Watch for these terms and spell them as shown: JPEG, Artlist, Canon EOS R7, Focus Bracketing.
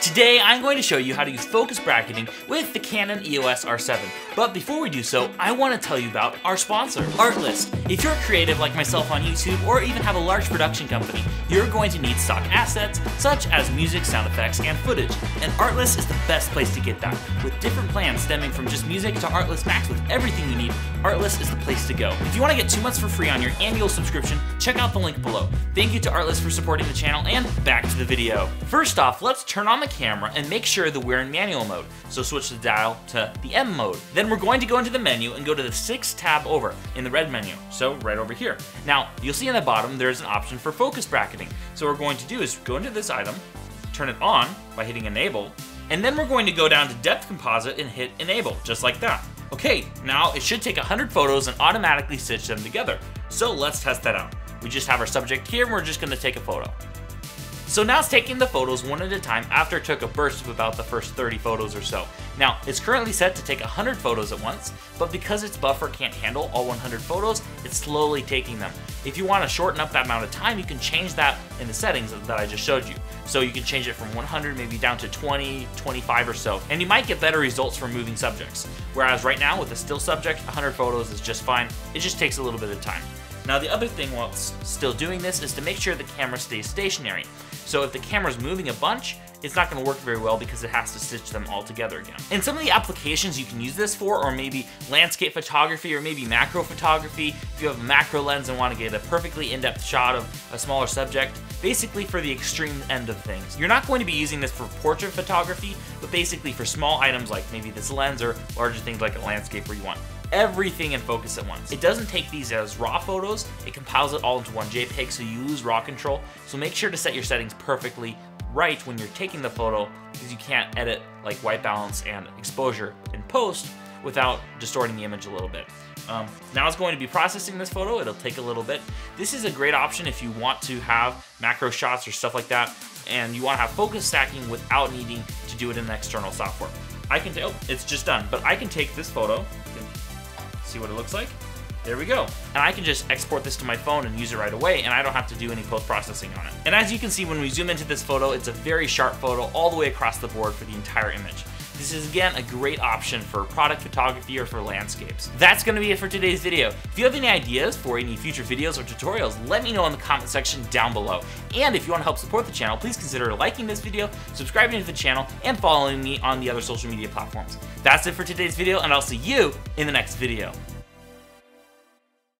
Today, I'm going to show you how to use focus bracketing with the Canon EOS R7. But before we do so, I want to tell you about our sponsor, Artlist. If you're creative like myself on YouTube or even have a large production company, you're going to need stock assets such as music, sound effects, and footage. And Artlist is the best place to get that. With different plans stemming from just music to Artlist Max with everything you need, Artlist is the place to go. If you want to get 2 months for free on your annual subscription, check out the link below. Thank you to Artlist for supporting the channel, and back to the video. First off, let's turn on the camera and make sure that we're in manual mode. So switch the dial to the M mode. Then we're going to go into the menu and go to the 6th tab over in the red menu. So right over here. Now you'll see in the bottom there's an option for focus bracketing. So what we're going to do is go into this item, turn it on by hitting enable, and then we're going to go down to depth composite and hit enable, just like that. Okay, now it should take 100 photos and automatically stitch them together. So let's test that out. We just have our subject here and we're just going to take a photo. So now it's taking the photos one at a time after it took a burst of about the first 30 photos or so. Now, it's currently set to take 100 photos at once, but because its buffer can't handle all 100 photos, it's slowly taking them. If you want to shorten up that amount of time, you can change that in the settings that I just showed you. So you can change it from 100 maybe down to 20, 25 or so, and you might get better results for moving subjects. Whereas right now with a still subject, 100 photos is just fine. It just takes a little bit of time. Now the other thing while it's still doing this is to make sure the camera stays stationary. So if the camera's moving a bunch, it's not going to work very well because it has to stitch them all together again. And some of the applications you can use this for are maybe landscape photography or maybe macro photography. If you have a macro lens and want to get a perfectly in-depth shot of a smaller subject, basically for the extreme end of things. You're not going to be using this for portrait photography, but basically for small items like maybe this lens or larger things like a landscape where you want everything in focus at once. It doesn't take these as raw photos, it compiles it all into one JPEG, so you lose raw control. So make sure to set your settings perfectly right when you're taking the photo, because you can't edit like white balance and exposure in post without distorting the image a little bit. Now it's going to be processing this photo, it'll take a little bit. This is a great option if you want to have macro shots or stuff like that, and you want to have focus stacking without needing to do it in external software. I can tell, oh, it's just done, but I can take this photo, see what it looks like. There we go. And I can just export this to my phone and use it right away, and I don't have to do any post-processing on it. And as you can see, when we zoom into this photo, it's a very sharp photo all the way across the board for the entire image. This is, again, a great option for product photography or for landscapes. That's going to be it for today's video. If you have any ideas for any future videos or tutorials, let me know in the comment section down below. And if you want to help support the channel, please consider liking this video, subscribing to the channel, and following me on the other social media platforms. That's it for today's video, and I'll see you in the next video.